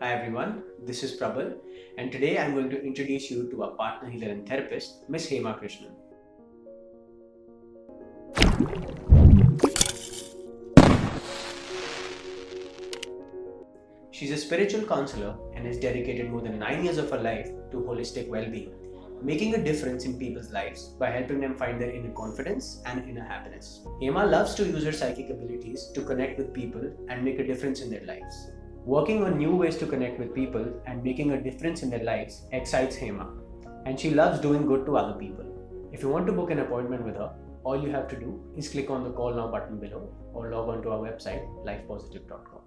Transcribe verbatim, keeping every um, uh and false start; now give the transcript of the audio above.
Hi everyone, this is Prabal, and today I'm going to introduce you to our partner healer and therapist, Miz Hemma Krishna. She's a spiritual counselor and has dedicated more than nine years of her life to holistic well-being, making a difference in people's lives by helping them find their inner confidence and inner happiness. Hemma loves to use her psychic abilities to connect with people and make a difference in their lives. Working on new ways to connect with people and making a difference in their lives excites Hemma, and she loves doing good to other people. If you want to book an appointment with her, all you have to do is click on the call now button below or log on to our website, life positive dot com.